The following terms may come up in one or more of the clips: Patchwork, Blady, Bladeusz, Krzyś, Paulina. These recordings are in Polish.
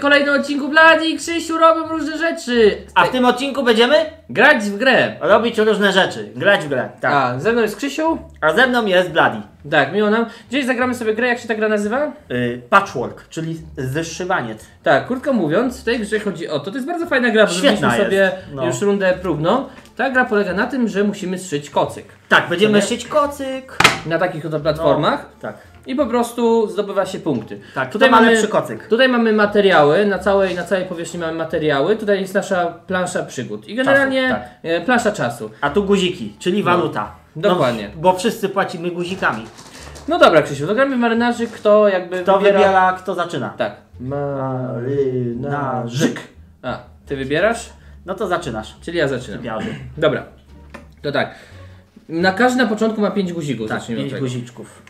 kolejnym odcinku Blady i Krzysiu robią różne rzeczy. A w tym odcinku będziemy grać w grę. Robić różne rzeczy. Grać w grę, tak. A ze mną jest Krzysiu. A ze mną jest Blady. Tak, miło nam. Dziś zagramy sobie grę, jak się ta gra nazywa? Patchwork, czyli zeszywaniec. Tak, krótko mówiąc, w tej grze chodzi o to. To jest bardzo fajna gra, bo zrobiliśmy sobie już rundę próbną. Ta gra polega na tym, że musimy szyć kocyk. Tak, będziemy szyć kocyk. Na takich oto platformach. No, tak. I po prostu zdobywa się punkty. Tak, tutaj mamy lepszy kocyk. Tutaj mamy materiały, na całej powierzchni mamy materiały. Tutaj jest nasza plansza przygód. I generalnie plansza czasu. A tu guziki, czyli waluta. No, dokładnie. Bo wszyscy płacimy guzikami. No dobra, Krzysiu, to gramy w marynarzy, kto jakby wybiera, kto zaczyna. Tak. Marynarzyk. A, ty wybierasz? No to zaczynasz. Czyli ja zaczynam. Dobra. To tak. Na początku ma 5 guzików. Tak, 5 guziczków.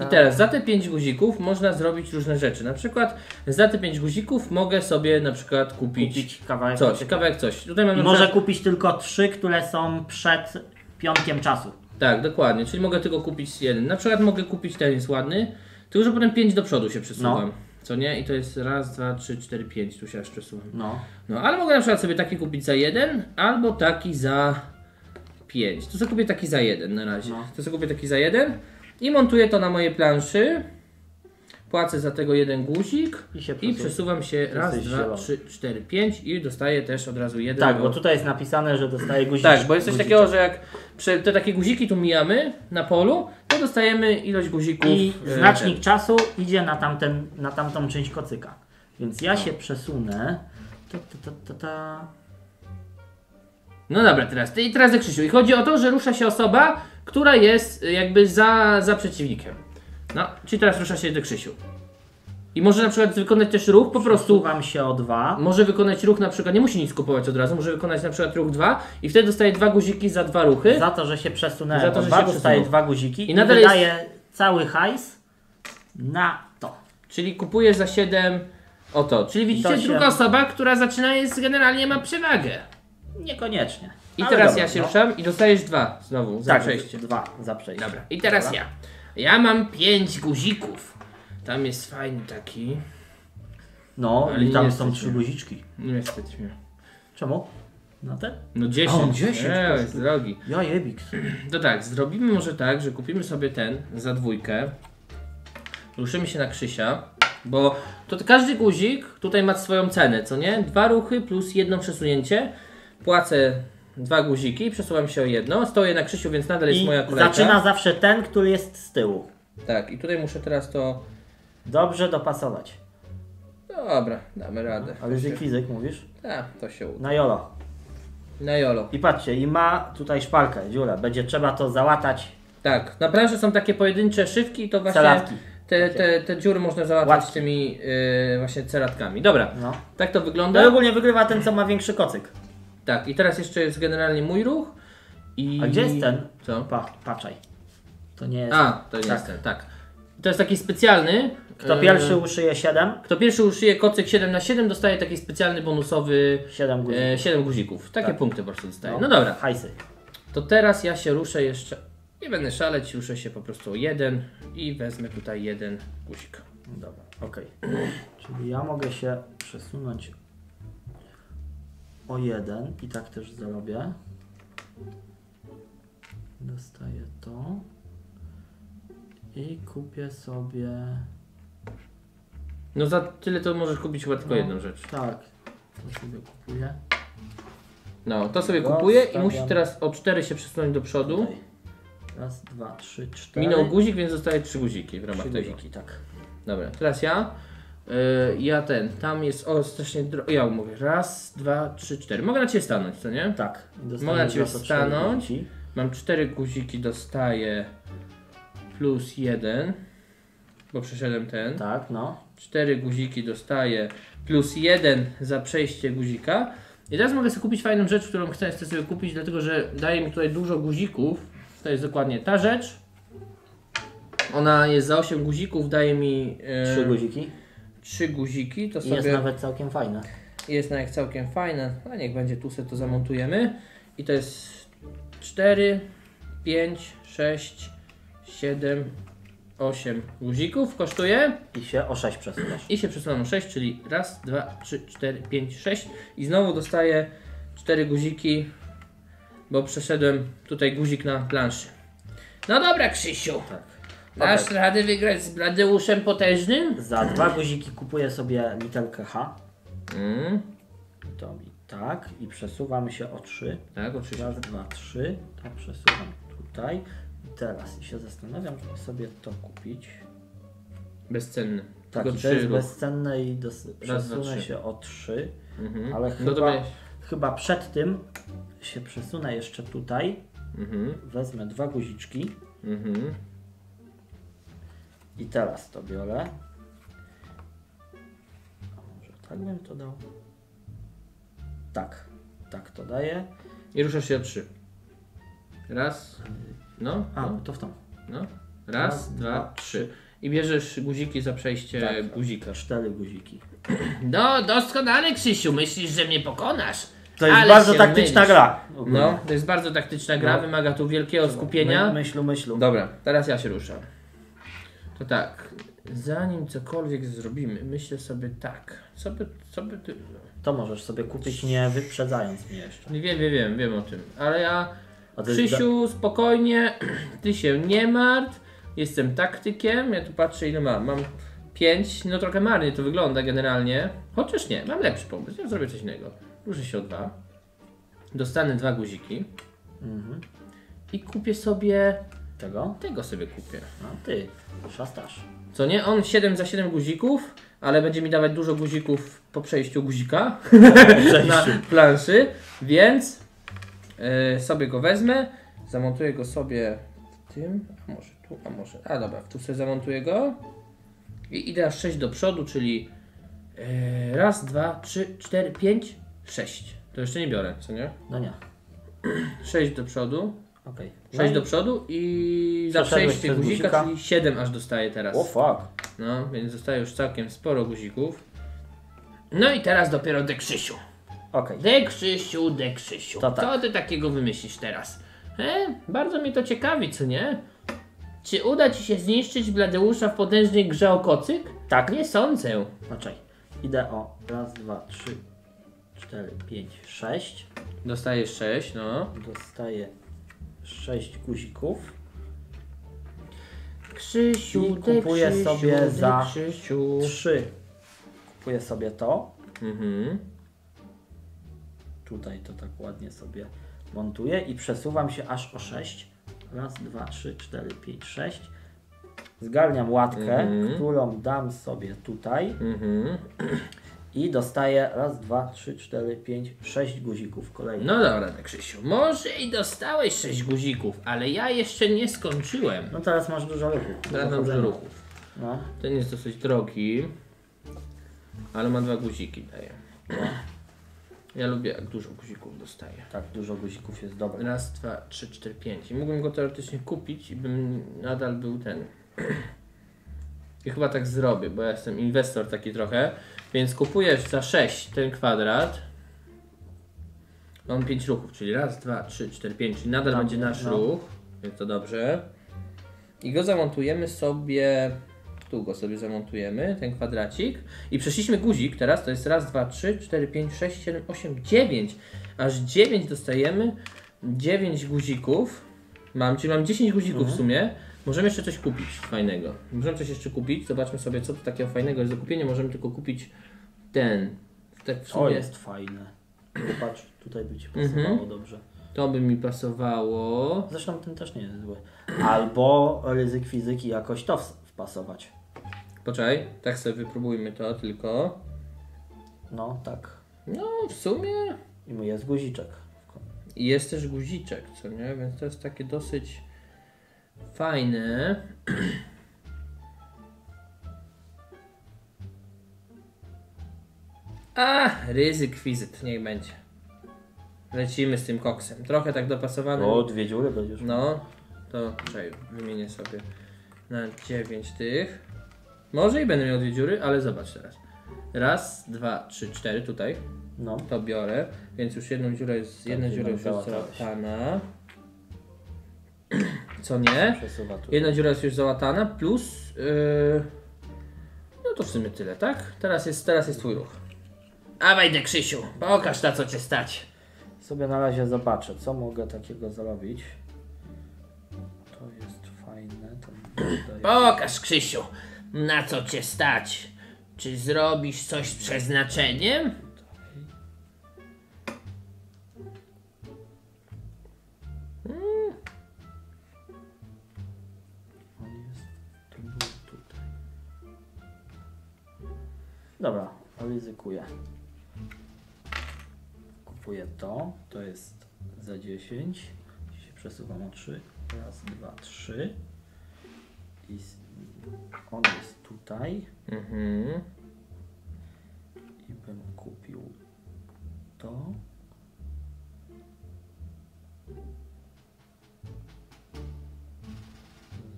I teraz za te 5 guzików można zrobić różne rzeczy. Na przykład za te 5 guzików mogę sobie na przykład kupić kawałek coś. Tutaj mam może kupić tylko 3, które są przed piątkiem czasu. Tak, dokładnie. Czyli mogę tylko kupić jeden. Na przykład mogę kupić ten, jest ładny. Tylko że potem 5 do przodu się przesuwam. Co nie? I to jest raz, dwa, trzy, cztery, pięć. Tu się aż przesuwam. No, ale mogę na przykład sobie taki kupić za 1 albo taki za 5. To sobie kupię taki za 1 na razie. To sobie kupię taki za 1. I montuję to na mojej planszy. Płacę za tego 1 guzik i przesuwam się raz, dwa, trzy, cztery, pięć i dostaję też od razu 1. Tak, bo tutaj jest napisane, że dostaję guziki. Tak, bo jest coś takiego, że jak te takie guziki tu mijamy na polu, to dostajemy ilość guzików. I znacznik czasu idzie na tamtą część kocyka. Więc ja się przesunę. No dobra, teraz jak Krzysiu. I chodzi o to, że rusza się osoba, która jest jakby za przeciwnikiem. No, czyli teraz rusza się do Krzysiu. I może na przykład wykonać też ruch, po prostu... Przesuwam się o 2. Może wykonać ruch na przykład, nie musi nic kupować od razu, może wykonać na przykład ruch 2 i wtedy dostaje 2 guziki za 2 ruchy. Za to, że się przesunęłem. Za to, że się dostaje 2 guziki i nadal daje cały hajs na to. Czyli kupuje za 7 o to. Czyli widzicie, druga osoba, która zaczyna generalnie ma przewagę. Niekoniecznie. I teraz ja się ruszam i dostajesz 2 znowu za przejście. 2 za przejście. Dobra. I teraz ja mam 5 guzików. Tam jest fajny taki. No, ale i tam są 3 guziczki. Niestety. Czemu? Na ten? No 10. O, 10. Jest drogi. Ja jebik. To tak, zrobimy może tak, że kupimy sobie ten za 2. Ruszymy się na Krzysia. Bo to każdy guzik tutaj ma swoją cenę, co nie? 2 ruchy plus 1 przesunięcie. Płacę 2 guziki, przesuwam się o 1, stoję na Krzysiu, więc nadal jest moja kolejka. Zaczyna zawsze ten, który jest z tyłu. Tak, i tutaj muszę teraz to... Dobrze dopasować. Dobra, damy radę. Ale już fizyk mówisz? Tak, to się uda. Na jolo. Na jolo. I patrzcie, i ma tutaj szparkę, dziurę, będzie trzeba to załatać. Tak, na planszy są takie pojedyncze szywki i to właśnie... Celatki. Te dziury można załatwić tymi właśnie celatkami. Dobra, tak to wygląda. No ogólnie wygrywa ten, co ma większy kocyk. Tak, i teraz jeszcze jest generalnie mój ruch i... A gdzie jest ten? Co? Patrzaj. To nie jest... A, to nie jest ten, tak. To jest taki specjalny... Kto pierwszy uszyje 7? Kto pierwszy uszyje kocyk 7×7 dostaje taki specjalny bonusowy... 7 guzików. 7 guzików. Takie punkty po prostu dostaje. No dobra. Hajsy. To teraz ja się ruszę jeszcze... Nie będę szaleć, ruszę się po prostu o 1 i wezmę tutaj 1 guzik. Dobra, okej. Czyli ja mogę się przesunąć... o 1 i tak też zarobię. Dostaję to. I kupię sobie... No za tyle to możesz kupić chyba tylko jedną rzecz. Tak. To sobie kupuję. No, to sobie kupuję i musisz teraz o 4 się przesunąć do przodu. Tutaj. Raz, dwa, trzy, 4. Minął guzik, więc zostaje 3 guziki w ramach tego. 3 guziki, tak. Dobra, teraz ja. Ja tam jest, strasznie ja mówię, raz, dwa, trzy, 4. Mogę na Ciebie stanąć, co nie? Tak. Mogę na Ciebie stanąć. Mam 4 guziki, dostaję plus 1, bo przeszedłem ten. Tak, 4 guziki dostaję plus 1 za przejście guzika. I teraz mogę sobie kupić fajną rzecz, którą chcę sobie kupić, dlatego że daje mi tutaj dużo guzików. To jest dokładnie ta rzecz. Ona jest za 8 guzików, daje mi... 3 guziki. 3 guziki, to sobie... Jest nawet całkiem fajna. Jest nawet całkiem fajna, a niech będzie, tu sobie to zamontujemy. I to jest 4, 5, 6, 7, 8 guzików kosztuje. I się o 6 przesuwasz. I się przesuwam o 6, czyli raz, 2, 3, 4, 5, 6. I znowu dostaję 4 guziki, bo przeszedłem tutaj guzik na planszy. No dobra, Krzysiu. Tak. Dasz radę wygrać z Bladeuszem potężnym? Za 2 guziki kupuję sobie literkę H. To mi tak. I przesuwamy się o 3. Tak, o 3. Raz, 2, 3. Tak, przesuwam tutaj. Teraz się zastanawiam, żeby sobie to kupić. Bezcenne. Tak, tylko to jest bezcenne i przesunę się o 3. Ale chyba przed tym się przesunę jeszcze tutaj. Wezmę 2 guziczki. I teraz to biorę. A może tak bym to dał? Tak, tak to daję. I ruszasz się o 3. Raz. No, a, no. To w tą. No. Raz, dwa, trzy. I bierzesz guziki za przejście tak, guzika. 4 guziki. No, doskonale, Krzysiu. Myślisz, że mnie pokonasz? To jest bardzo taktyczna gra. No, to jest bardzo taktyczna gra. Wymaga tu wielkiego skupienia. Myślu. Dobra, teraz ja się ruszam. To tak. Zanim cokolwiek zrobimy, myślę sobie tak. Co by ty... To możesz sobie kupić, nie wyprzedzając mnie jeszcze. Wiem o tym. Ale ja... Krzysiu, spokojnie, ty się nie martw, jestem taktykiem, ja tu patrzę ile mam, mam 5, no trochę marnie to wygląda generalnie, chociaż nie, mam lepszy pomysł, ja zrobię coś innego, ruszę się o 2, dostanę 2 guziki i kupię sobie, tego sobie kupię. A ty, szastasz. Co nie, on 7 za 7 guzików, ale będzie mi dawać dużo guzików po przejściu guzika na planszy, więc... sobie go wezmę, zamontuję go sobie w tym, a może tu, a może, a dobra, tu sobie zamontuję go i idę aż 6 do przodu, czyli raz, 2, 3, 4, 5, 6. To jeszcze nie biorę, co nie? No nie. 6 do przodu, okej. 6 do przodu i za przejście guzika, czyli 7 aż dostaję teraz. O fuck. No, więc zostaje już całkiem sporo guzików. No i teraz dopiero de Krzysiu. Okay. De Krzysiu, to tak. Co ty takiego wymyślisz teraz? Bardzo mnie to ciekawi, co nie? Czy uda ci się zniszczyć Bladeusza w potężnej grze o kocyk? Tak. Nie sądzę. Znaczy, idę o raz, 2, 3, 4, 5, 6. Dostaję 6, no. Dostaję 6 guzików. Krzysiu, i kupuję sobie za 3. Kupuję sobie to. Tutaj to tak ładnie sobie montuję i przesuwam się aż o 6. Raz, 2, 3, 4, 5, 6. Zgarniam łatkę, którą dam sobie tutaj. I dostaję raz, 2, 3, 4, 5, 6 guzików kolejnych. No dobra, Krzysiu, może i dostałeś 6 guzików, ale ja jeszcze nie skończyłem. No teraz masz dużo ruchów. Teraz mam dużo ruchów. No. Ten jest dosyć drogi, ale ma 2 guziki, daję. No. Ja lubię, jak dużo guzików dostaję. Tak, dużo guzików jest dobre. Raz, 2, 3, 4, 5. I mógłbym go teoretycznie kupić i bym nadal był ten. I chyba tak zrobię, bo ja jestem inwestor taki trochę. Więc kupuję za 6 ten kwadrat. Mam 5 ruchów, czyli raz, 2, 3, 4, 5. Czyli nadal będzie nasz ruch, więc to dobrze. I go zamontujemy sobie... Tu go sobie zamontujemy, ten kwadracik. I przeszliśmy guzik, teraz to jest raz, 2, 3, 4, 5, 6, 7, 8, 9. Aż 9 dostajemy. 9 guzików. Czyli mam 10 guzików w sumie. Możemy jeszcze coś kupić fajnego. Możemy coś jeszcze kupić. Zobaczmy sobie, co tu takiego fajnego jest do kupienia. Możemy tylko kupić ten. W sumie. To jest fajne. Popatrz, tutaj by ci pasowało dobrze. To by mi pasowało. Zresztą ten też nie jest zły. Albo ryzyk fizyki jakoś to pasować. Poczekaj, tak sobie wypróbujmy to tylko. No, tak. No, w sumie... I jest guziczek. I jest też guziczek, co nie? Więc to jest takie dosyć fajne. A, ryzyk fizyt, niech będzie. Lecimy z tym koksem. Trochę tak dopasowany. O, 2 dziury będziesz. No, to czekaj, wymienię sobie. Na 9 tych. Może i będę miał 2 dziury, ale zobacz teraz. Raz, 2, 3, 4 tutaj. No. To biorę, więc już jedną dziurę jest, tak, jedna dziura już jest załatana. co nie. Jedna dziura jest już załatana, plus... No to w sumie tyle, tak? Teraz jest twój ruch. A wejdę, Krzysiu, pokaż na co cię stać. Sobie na razie zobaczę, co mogę takiego zrobić. To jest fajne. Pokaż, Krzysiu, na co cię stać. Czy zrobisz coś z przeznaczeniem? Dobra, ryzykuję. Kupuję to. To jest za 10. Się przesuwam o 3. Raz, dwa, 3. I on jest tutaj. Mhm. I bym kupił to.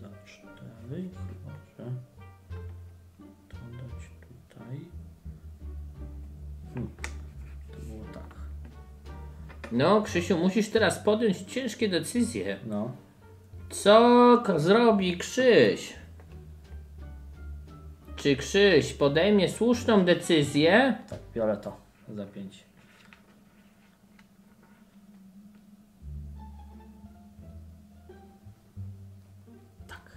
Za 4. No, Krzysiu, musisz teraz podjąć ciężkie decyzje. No. Co zrobi Krzyś? Czy Krzyś podejmie słuszną decyzję? Tak, biorę to za 5. Tak.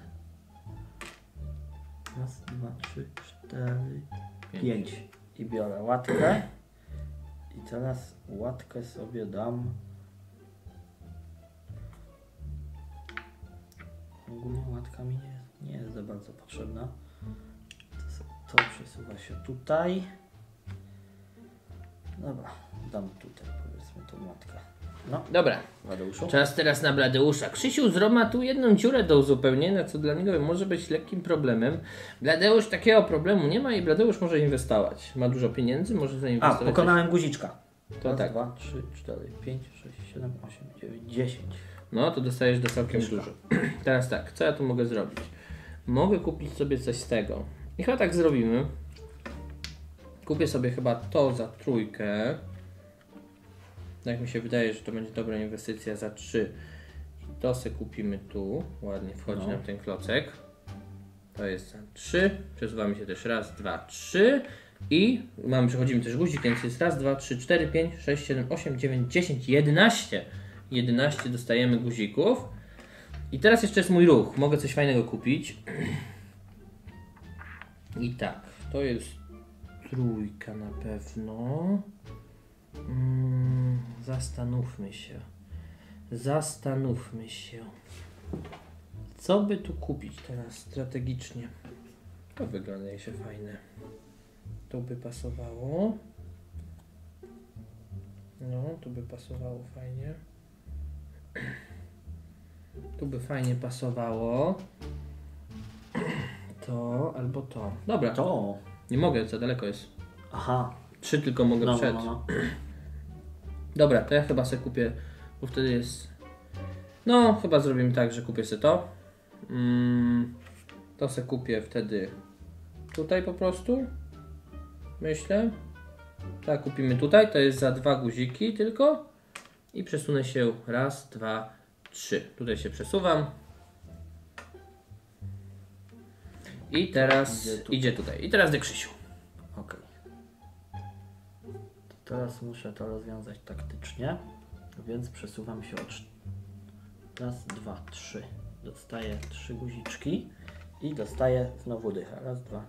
Raz, dwa, trzy, cztery, 5. I biorę łatkę. I teraz łatkę sobie dam. Ogólnie łatka mi nie jest za bardzo potrzebna. To przesuwa się tutaj. Dobra, dam tutaj powiedzmy tą łatkę. No, dobra. Bladeuszu. Czas teraz na Bladeusza. Krzysiu zroma tu jedną dziurę do uzupełnienia, co dla niego może być lekkim problemem. Bladeusz takiego problemu nie ma i Bladeusz może inwestować. Ma dużo pieniędzy, może zainwestować. A, pokonałem guziczka. To raz, tak. 2, 3, 4, 5, 6, 7, 8, 9, 10. No, to dostajesz do całkiem dużo. Teraz tak, co ja tu mogę zrobić? Mogę kupić sobie coś z tego. I chyba tak zrobimy. Kupię sobie chyba to za 3. Tak mi się wydaje, że to będzie dobra inwestycja za 3. I to sobie kupimy tu. Ładnie wchodzi nam ten klocek. To jest za 3. Przesuwamy się też raz, 2, 3. I mamy, przechodzimy też guzik, więc jest raz, 2, 3, 4, 5, 6, 7, 8, 9, 10, 11. 11 dostajemy guzików. I teraz jeszcze jest mój ruch. Mogę coś fajnego kupić. I tak, to jest 3 na pewno. Zastanówmy się, co by tu kupić teraz strategicznie. To wygląda jeszcze fajne. To by pasowało. No, tu by pasowało fajnie. Tu by fajnie pasowało. To albo to. Dobra, to. Nie mogę, za daleko jest. Aha. 3 tylko mogę przed. No. Dobra, to ja chyba sobie kupię, bo wtedy jest... No, chyba zrobimy tak, że kupię sobie to. To sobie kupię wtedy tutaj po prostu. Myślę. Tak, kupimy tutaj. To jest za 2 guziki tylko. I przesunę się raz, 2, 3. Tutaj się przesuwam. I teraz idzie tutaj. I teraz do Krzysiu. Okej. Teraz muszę to rozwiązać taktycznie, więc przesuwam się o 4. Raz, 2, 3. Dostaję 3 guziczki i dostaję znowu dycha. Raz, 2,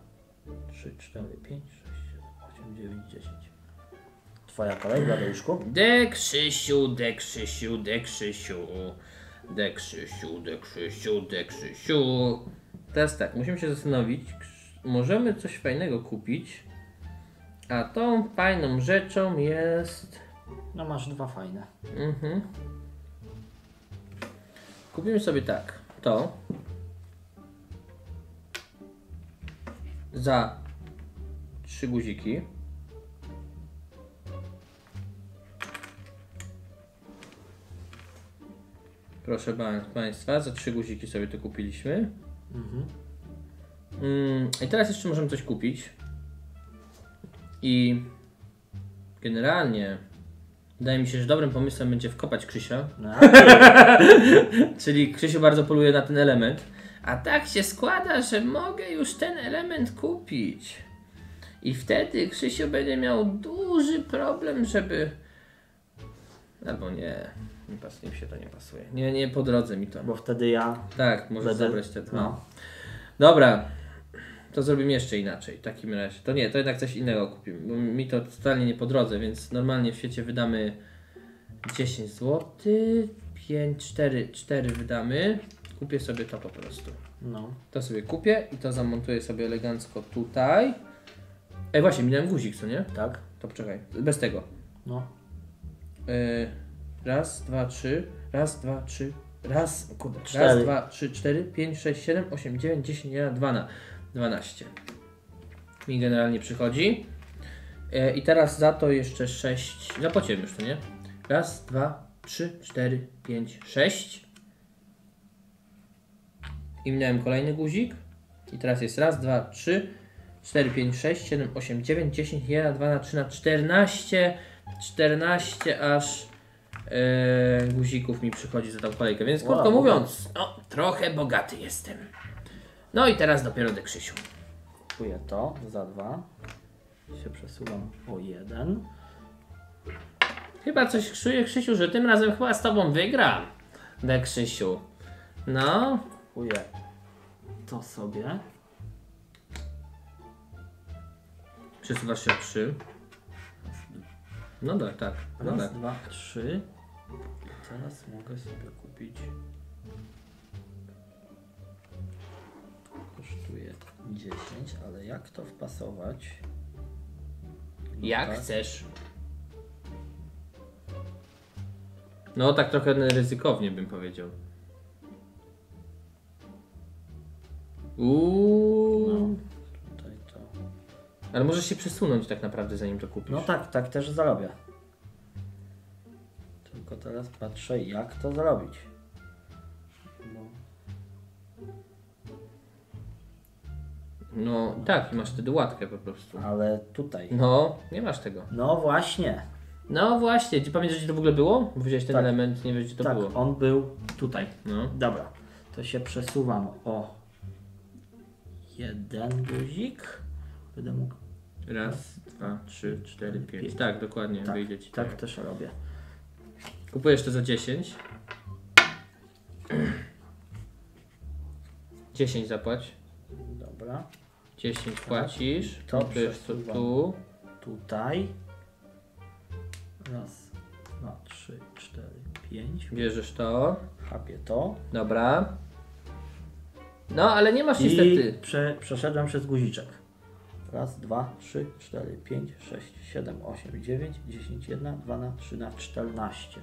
3, 4, 5, 6, 7, 8, 9, 10. Twoja kolej, Bladejuszku. De Krzysiu. Teraz tak, musimy się zastanowić, możemy coś fajnego kupić. A tą fajną rzeczą jest... No masz 2 fajne. Kupimy sobie tak, to. Za 3 guziki. Proszę Państwa, za 3 guziki sobie to kupiliśmy. I teraz jeszcze możemy coś kupić. I generalnie Wydaje mi się, że dobrym pomysłem będzie wkopać Krzysia. No. Czyli Krzysiu bardzo poluje na ten element. A tak się składa, że mogę już ten element kupić. I wtedy Krzysiu będzie miał duży problem, żeby... Albo nie. Mi się to nie pasuje. Nie, nie po drodze mi to. Bo wtedy ja... Tak, możesz zabrać te dwa. No. Dobra. To zrobimy jeszcze inaczej. W takim razie. To nie, to jednak coś innego kupimy. Bo mi to totalnie nie po drodze, więc normalnie w świecie wydamy 10 zł. 5, 4 wydamy. Kupię sobie to po prostu. No. To sobie kupię i to zamontuję sobie elegancko tutaj. Ej, właśnie, minąłem guzik, co nie? Tak. To poczekaj. Bez tego. No. Raz, dwa, trzy. Raz, dwa, trzy. Raz, kurde. Raz, dwa, trzy, cztery, pięć, sześć, siedem, osiem, dziewięć, dziesięć, 12. Mi generalnie przychodzi. I teraz za to jeszcze 6. Zapłaciłem już, to nie? Raz, dwa, trzy, cztery, pięć, sześć. I minąłem kolejny guzik. I teraz jest raz, dwa, trzy, 4, 5, 6, 7, 8, 9, 10, 1, 12, 13, 14. 14 aż guzików mi przychodzi za tą kolejkę. Więc krótko mówiąc, no, trochę bogaty jestem. No i teraz dopiero do Krzysiu. Kupuję to za 2. Się przesuwam po 1. Chyba coś czuję, Krzysiu, że tym razem chyba z tobą wygram. De Krzysiu. No. Kupuję to sobie. Przesuwasz się o 3. No tak, tak. No raz, tak. 2, 3. Teraz mogę sobie kupić. Kosztuje 10, ale jak to wpasować? No jak tak chcesz. No tak trochę ryzykownie bym powiedział. No. Ale możesz się przesunąć tak naprawdę, zanim to kupisz. No tak, tak też zrobię. Tylko teraz patrzę, jak to zrobić. No, no tak, i masz wtedy łatkę po prostu. Ale tutaj. No, nie masz tego. No właśnie. No właśnie. Czy pamiętasz, gdzie to w ogóle było? Bo wziąłeś ten tak element, nie wiesz, gdzie to tak było. Tak, on był tutaj. No. Dobra, to się przesuwam o 1 guzik. Będę mógł. Raz, dwa, trzy, cztery, pięć. Tak, dokładnie, tak, wyjdzie ci. Tak, tak też robię. Kupujesz to za 10. 10 zapłać. Dobra. 10 płacisz. To kupujesz tu. Tutaj. Raz, dwa, trzy, cztery, pięć. Bierzesz to. Chapię to. Dobra. No, ale nie masz niestety. Przeszedłem przez guziczek. Raz, dwa, trzy, cztery, pięć, sześć, siedem, osiem, dziewięć, dziesięć, jedna, dwana, trzyna, 14.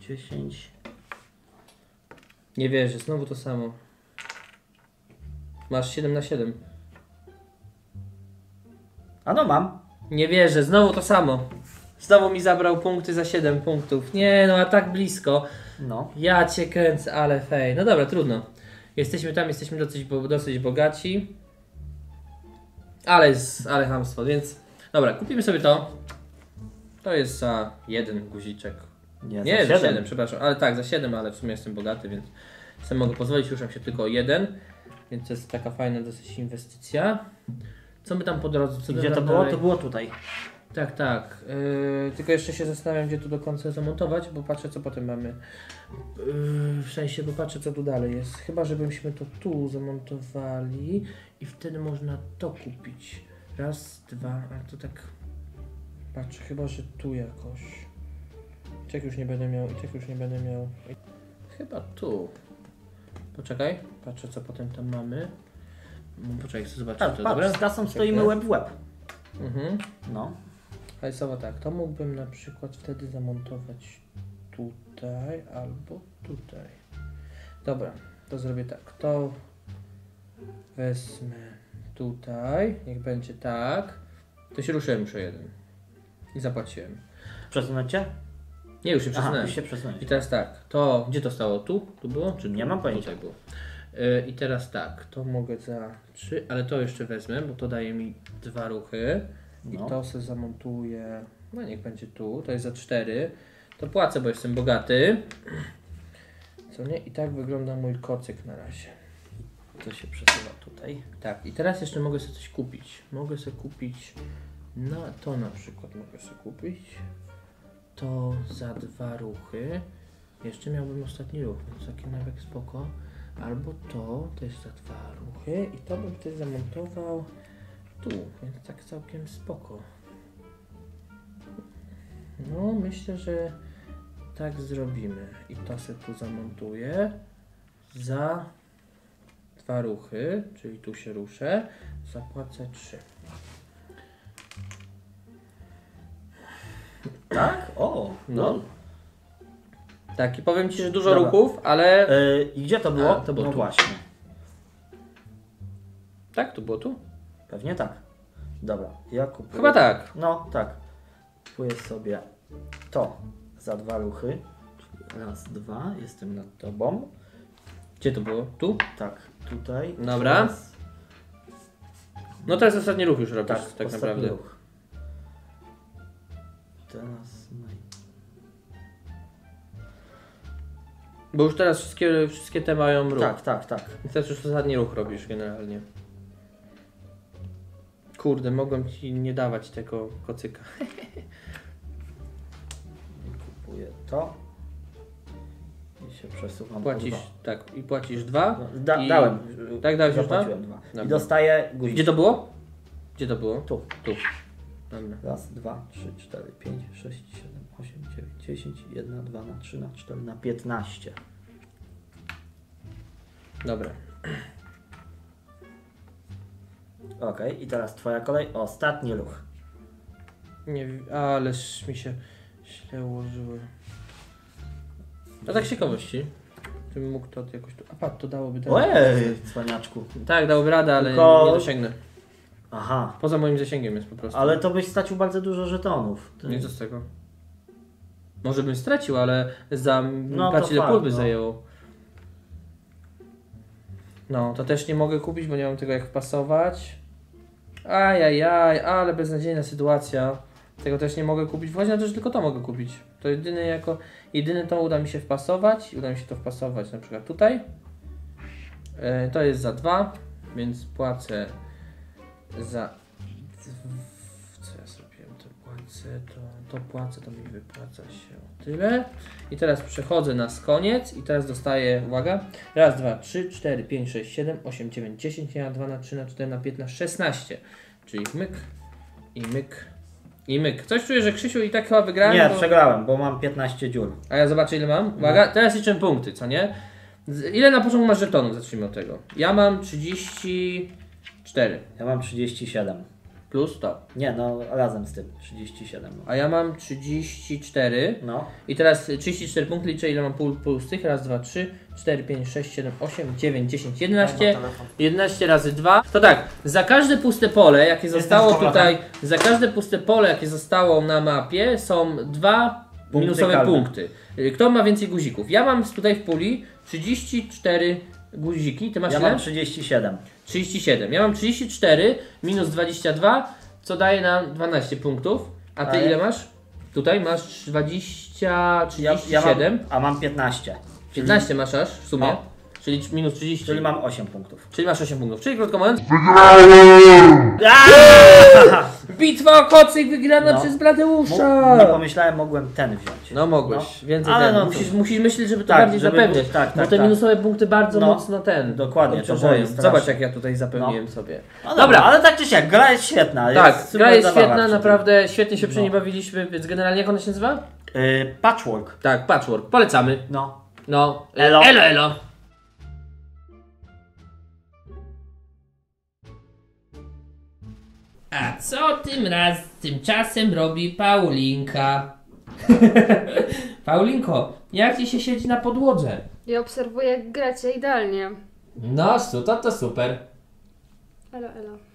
10. Nie wierzę, znowu to samo. Masz 7 na 7. A no mam. Nie wierzę, znowu to samo. Znowu mi zabrał punkty za 7 punktów. Nie no, a tak blisko. No. Ja cię kręcę, ale fej. No dobra, trudno. Jesteśmy tam, jesteśmy dosyć bogaci. Ale chamstwo, więc... Dobra, kupimy sobie to. To jest za 1 guziczek. Nie, za 7, przepraszam. Ale tak, za 7, ale w sumie jestem bogaty, więc sobie mogę pozwolić. Ruszam się tylko o 1. Więc to jest taka fajna dosyć inwestycja. Co my tam po drodze... Co gdzie to było? Dalej? To było tutaj. Tak, tak. Tylko jeszcze się zastanawiam, gdzie tu do końca zamontować, bo patrzę, co potem mamy. W sensie, bo patrzę, co tu dalej jest. Chyba, żebyśmy to tu zamontowali i wtedy można to kupić. Raz, dwa, a to tak... Patrzę, chyba, że tu jakoś. I tak już nie będę miał, i tak już nie będę miał. Chyba tu. Poczekaj, patrzę, co potem tam mamy. Poczekaj, chcę zobaczyć, tak, to patrz, dobra? Z kasą stoimy łeb w łeb. Mhm. No. Hajsowa tak, to mógłbym na przykład wtedy zamontować tutaj albo tutaj. Dobra, to zrobię tak, to wezmę tutaj, niech będzie tak. To się ruszyłem już o 1 i zapłaciłem. Przesunąć cię? Nie, już się przesunąłem. Aha, już się przesunąłem. I teraz tak, to gdzie to stało? Tu? Tu było? Czy nie mam pojęcia. Tutaj było. I teraz tak, to mogę za 3, ale to jeszcze wezmę, bo to daje mi 2 ruchy. No. I to sobie zamontuję No niech będzie tu, to jest za 4. To płacę, bo jestem bogaty. Co nie? I tak wygląda mój kocyk na razie. To się przesuwa tutaj. Tak, i teraz jeszcze mogę sobie coś kupić. Mogę sobie kupić... No to na przykład mogę sobie kupić. To za 2 ruchy. Jeszcze miałbym ostatni ruch, więc taki nawet spoko. Albo to też za 2 ruchy. I to bym też zamontował tu, więc tak całkiem spoko. No myślę, że tak zrobimy. I to sobie tu zamontuję. Za 2 ruchy, czyli tu się ruszę. Zapłacę 3. Tak? O! No. Tak, i powiem ci, że dużo dobra ruchów, ale... I gdzie to było? To było no tu właśnie. Tak? To było tu? Pewnie tak. Dobra, ja kupuję... Chyba tak. No, tak. Kupuję sobie to za 2 ruchy. Raz, dwa. Jestem nad tobą. Gdzie to było? Tu? Tak, tutaj. Dobra. Teraz... No to jest ostatni ruch już robisz, tak naprawdę. Ruch. Teraz... Bo już teraz wszystkie te mają ruch. Tak. Teraz już ostatni ruch robisz generalnie. Kurde, mogłem ci nie dawać tego kocyka. Kupuję to. I się przesuwam. Płacisz, tak, i płacisz 2. Dałem. Tak, dałeś już 2? I dostaję guzik. Gdzie to było? Tu. Dobra. Raz, 2, 3, 4, 5, 6, 7, 8, 9, 10, 1, 2, na 3, na 4, na 15. Dobra. Ok, i teraz twoja kolej. Ostatni ruch. Nie wiem, ależ mi się źle ułożyły. A tak z ciekawości. Ty mógł to jakoś tu... A pat, to dałoby... Ojej, cwaniaczku. Tak, dałoby radę, ale tylko... nie dosięgnę. Aha. Poza moim zasięgiem jest po prostu. Ale to byś stracił bardzo dużo żetonów. Nic z tego. Może bym stracił, ale za ile pól by zajęło. No, to też nie mogę kupić, bo nie mam tego jak wpasować. Ajajaj, ale beznadziejna sytuacja. Tego też nie mogę kupić. Właśnie na to, że tylko to mogę kupić. To jedyne jako... Jedyne to uda mi się wpasować. Uda mi się to wpasować na przykład tutaj. To jest za 2, więc płacę... Za... Co ja zrobiłem? To płacę, to mi wypłaca się o tyle. I teraz przechodzę na koniec i teraz dostaję, uwaga, raz, 2, 3, 4, 5, 6, 7, 8, 9, 10, 1, 2, na 3, na 4, na 5, na 16. Czyli myk i myk i myk. Coś czuję, że Krzysiu i tak chyba wygrałem. Nie, bo... przegrałem, bo mam 15 dziur. A ja zobaczę ile mam. Uwaga, no. Teraz liczę punkty, co nie? Ile na początku masz żetonów? Zacznijmy od tego. Ja mam 34. Ja mam 37. Plus to. Nie, no razem z tym 37. A ja mam 34. No. I teraz 34 punkty liczę, ile mam plus tych. Raz, 2, 3, 4, 5, 6, 7, 8, 9, 10, 11. 11 razy 2. To tak, za każde puste pole, jakie zostało tutaj, za każde puste pole, jakie zostało na mapie, są 2 minusowe punkty. Kto ma więcej guzików? Ja mam tutaj w puli 34 guziki. Ty masz ile? Ja mam 37. 37. Ja mam 34 minus 22, co daje nam 12 punktów. A ty ile masz? Tutaj masz 37. Ja mam 15. 15 czyli... masz aż w sumie. O. Czyli minus 30. Czyli mam 8 punktów. Czyli masz 8 punktów. Czyli krótko mówiąc... Bitwa o kocyk wygrana przez Bladeusza! Nie pomyślałem, mogłem ten wziąć. No mogłeś, więcej ale ten. No, musisz myśleć, żeby to tak, bardziej żeby zapewnić. Bo te minusowe punkty bardzo mocno ten. Dokładnie, to jest. Zobacz jak ja tutaj zapełniłem sobie. No dobra, ale tak czy siak, gra jest świetna. Tak, jest gra jest świetna, naprawdę świetnie się przy niej bawiliśmy, więc generalnie jak ona się nazywa? Patchwork. Tak, Patchwork. Polecamy. No. Elo. A co tymczasem robi Paulinka? Paulinko, jak ci się siedzi na podłodze? Ja obserwuję, jak gracie idealnie. No, to super. Elo, elo.